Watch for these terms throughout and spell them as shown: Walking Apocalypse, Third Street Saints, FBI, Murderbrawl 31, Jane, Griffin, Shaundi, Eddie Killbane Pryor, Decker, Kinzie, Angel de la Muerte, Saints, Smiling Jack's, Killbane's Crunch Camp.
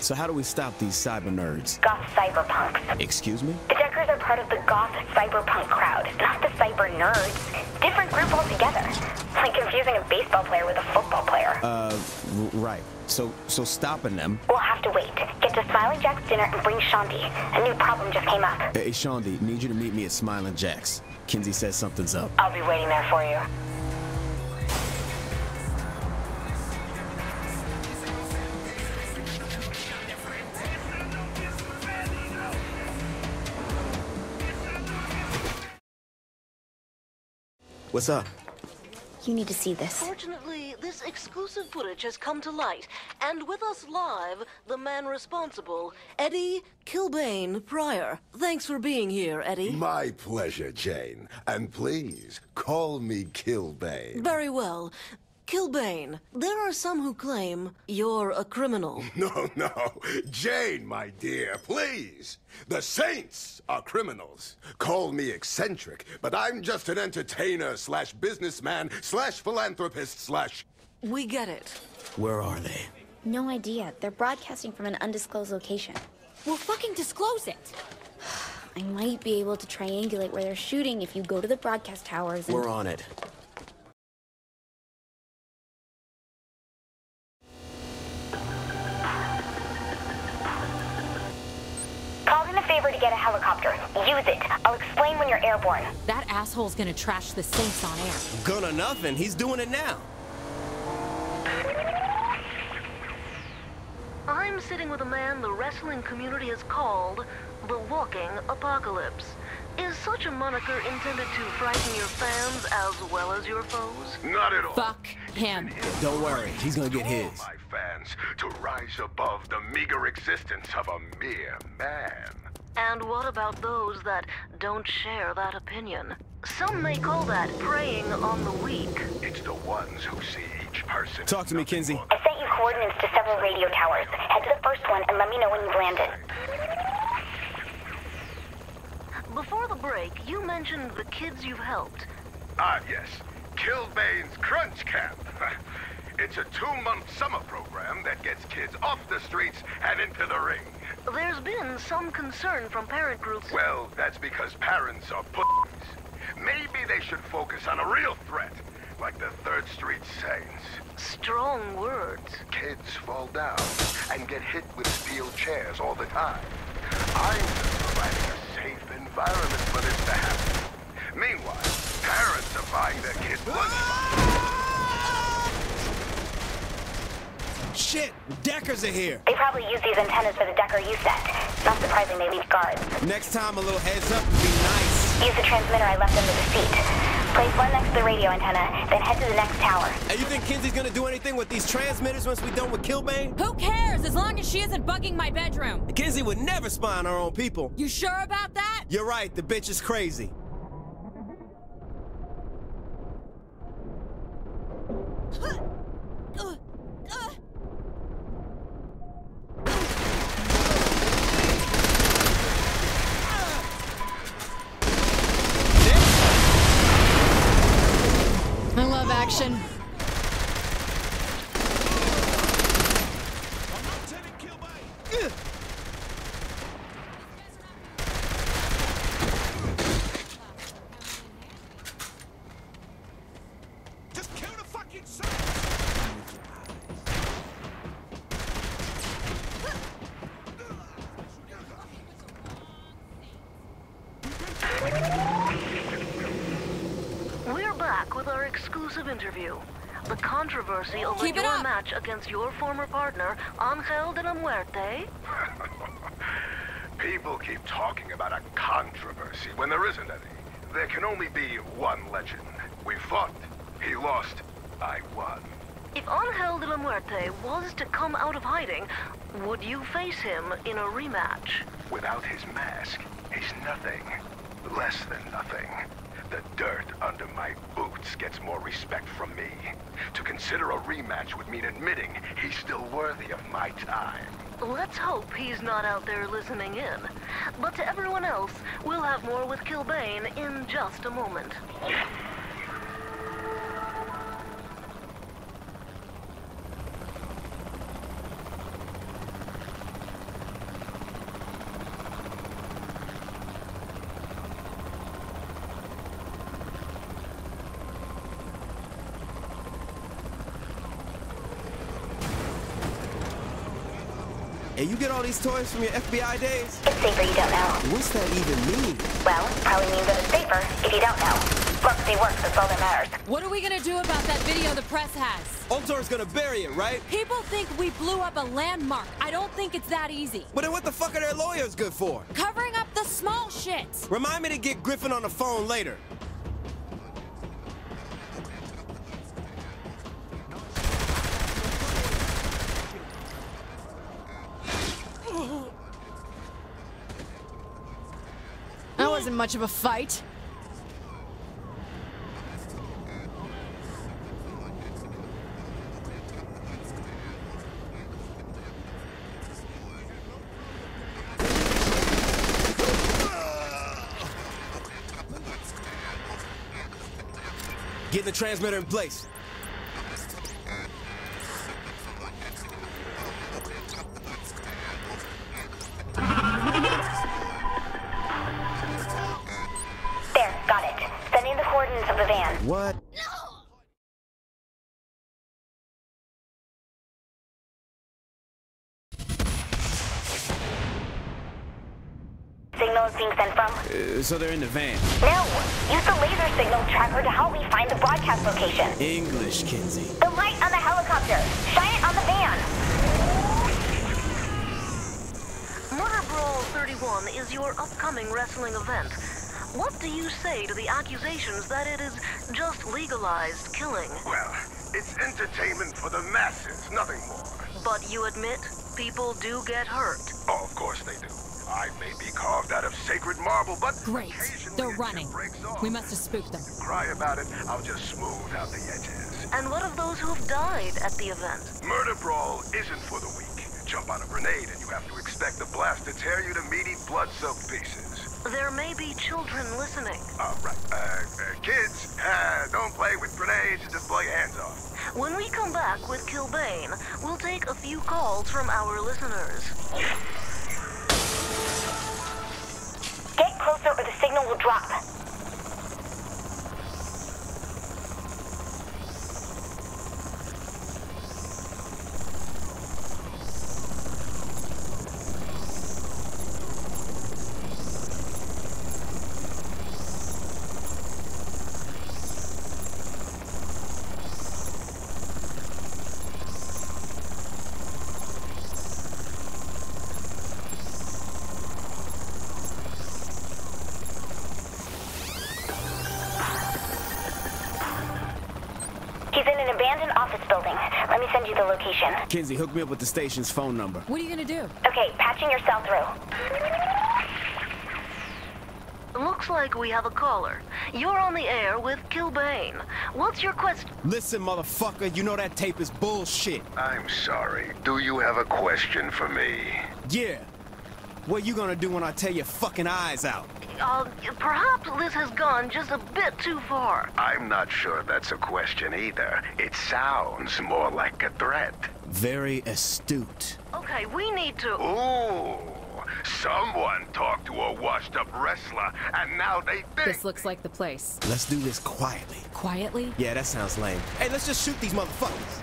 So how do we stop these cyber nerds? Goth cyberpunks. Excuse me? The Deckers are part of the goth cyberpunk crowd, not the cyber nerds. Different group altogether. It's like confusing a baseball player with a football player. Right. So stopping them. We'll have to wait. Get to Smiling Jack's dinner and bring Shaundi. A new problem just came up. Hey, Shaundi, need you to meet me at Smiling Jack's. Kinzie says something's up. I'll be waiting there for you. What's up? You need to see this. Fortunately, this exclusive footage has come to light. And with us live, the man responsible, Eddie Killbane Pryor. Thanks for being here, Eddie. My pleasure, Jane. And please, call me Killbane. Very well. Killbane, there are some who claim you're a criminal. No, no. Jane, my dear, please. The Saints are criminals. Call me eccentric, but I'm just an entertainer / businessman / philanthropist / We get it. Where are they? No idea. They're broadcasting from an undisclosed location. We'll fucking disclose it. I might be able to triangulate where they're shooting if you go to the broadcast towers and... We're on it. To get a helicopter. Use it. I'll explain when you're airborne. That asshole's gonna trash the Saints on air. Gonna nothing. He's doing it now. I'm sitting with a man the wrestling community has called the Walking Apocalypse. Is such a moniker intended to frighten your fans as well as your foes? Not at all. Fuck him. Don't worry. He's gonna get his. My fans to rise above the meager existence of a mere man. And what about those that don't share that opinion? Some may call that preying on the weak. It's the ones who see each person. Talk to me, Kinzie. I sent you coordinates to several radio towers. Head to the first one and let me know when you've landed. Before the break, you mentioned the kids you've helped. Ah, yes. Killbane's Crunch Camp. It's a 2-month summer program that gets kids off the streets and into the ring. There's been some concern from parent groups. Well, that's because parents are pussies. Maybe they should focus on a real threat, like the Third Street Saints. Strong words. Kids fall down and get hit with steel chairs all the time. I'm just providing a safe environment for this to happen. Meanwhile, parents are buying their kids lunchboxes. Shit! Deckers are here! They probably use these antennas for the Decker you set. Not surprising they leave guards. Next time, a little heads up would be nice. Use the transmitter I left under the seat. Place one next to the radio antenna, then head to the next tower. Hey, you think Kinzie's gonna do anything with these transmitters once we're done with Killbane? Who cares, as long as she isn't bugging my bedroom? Kinzie would never spy on her own people. You sure about that? You're right, the bitch is crazy. Action. Just kill the fucking son. Exclusive interview. The controversy over your match against your former partner, Angel de la Muerte. People keep talking about a controversy when there isn't any. There can only be one legend. We fought. He lost. I won. If Angel de la Muerte was to come out of hiding, would you face him in a rematch? Without his mask, he's nothing. Less than nothing. The dirt under my boots gets more respect from me. To consider a rematch would mean admitting he's still worthy of my time. Let's hope he's not out there listening in. But to everyone else, we'll have more with Killbane in just a moment. Hey, you get all these toys from your FBI days? It's safer you don't know. What's that even mean? Well, probably means that it's safer if you don't know. Look, they work, that's all that matters. What are we gonna do about that video the press has? Ultor's gonna bury it, right? People think we blew up a landmark. I don't think it's that easy. But then what the fuck are their lawyers good for? Covering up the small shit. Remind me to get Griffin on the phone later. Wasn't much of a fight. Get the transmitter in place. What? No! Signal is being sent from? So they're in the van. No! Use the laser signal tracker to help me find the broadcast location. English, Kinzie. The light on the helicopter! Shine it on the van! Murderbrawl 31 is your upcoming wrestling event. What do you say to the accusations that it is just legalized killing? Well, it's entertainment for the masses, nothing more. But you admit people do get hurt. Oh, of course they do. I may be carved out of sacred marble, but great, they're running. We must have spooked them. Cry about it, I'll just smooth out the edges. And what of those who've died at the event? Murder Brawl isn't for the weak. Jump on a grenade and you have to expect the blast to tear you to meaty, blood-soaked pieces. There may be children listening. Right. Kids, don't play with grenades, just blow your hands off. When we come back with Killbane, we'll take a few calls from our listeners. Get closer or the signal will drop. Kinzie, hook me up with the station's phone number. What are you gonna do? Okay, patching yourself through. Looks like we have a caller. You're on the air with Killbane. What's your question? Listen, motherfucker, you know that tape is bullshit. I'm sorry. Do you have a question for me? Yeah. What you gonna do when I tear your fucking eyes out? Perhaps this has gone just a bit too far. I'm not sure that's a question either. It sounds more like a threat. Very astute. Okay, we need to... Ooh, someone talked to a washed-up wrestler, and now they think... This looks like the place. Let's do this quietly. Quietly? Yeah, that sounds lame. Hey, let's just shoot these motherfuckers.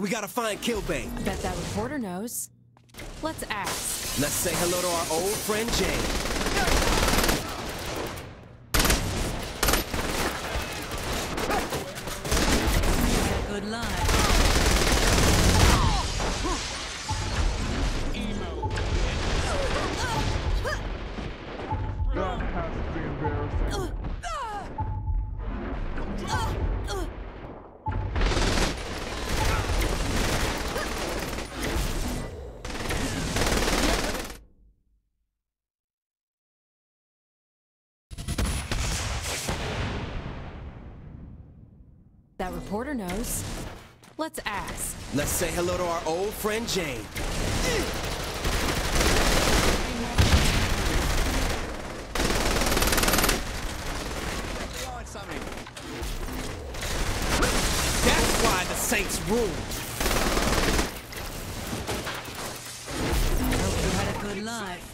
We gotta find Killbane. Bet that reporter knows. Let's ask. Let's say hello to our old friend Jane. Good luck. That reporter knows. Let's ask. Let's say hello to our old friend Jane. That's why the Saints rule. I hope you had a good life.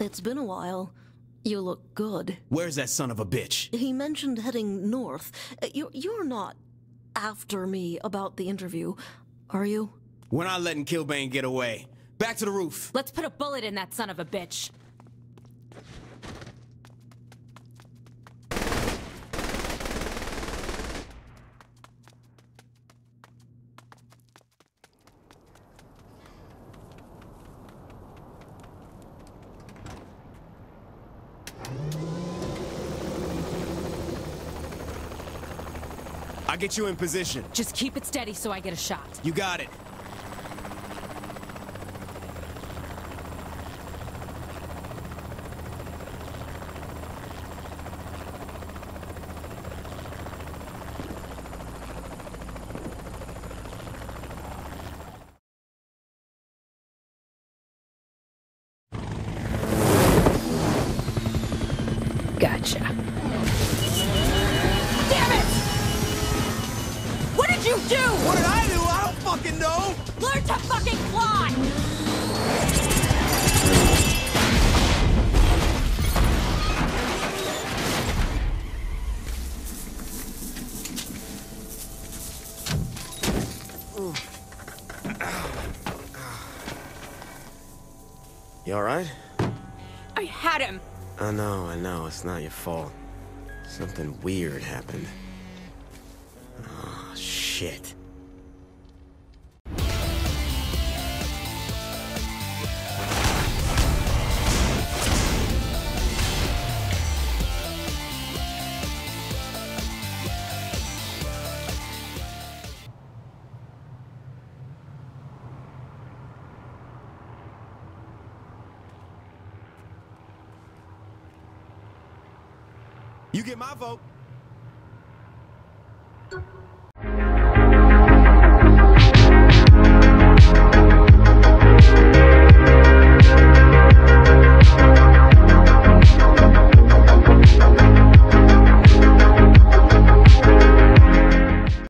It's been a while. You look good. Where's that son of a bitch? He mentioned heading north. You're not after me about the interview, are you? We're not letting Killbane get away. Back to the roof. Let's put a bullet in that son of a bitch. I'll get you in position. Just keep it steady so I get a shot. You got it. You alright? I had him! I know, it's not your fault. Something weird happened. Oh, shit. You get my vote.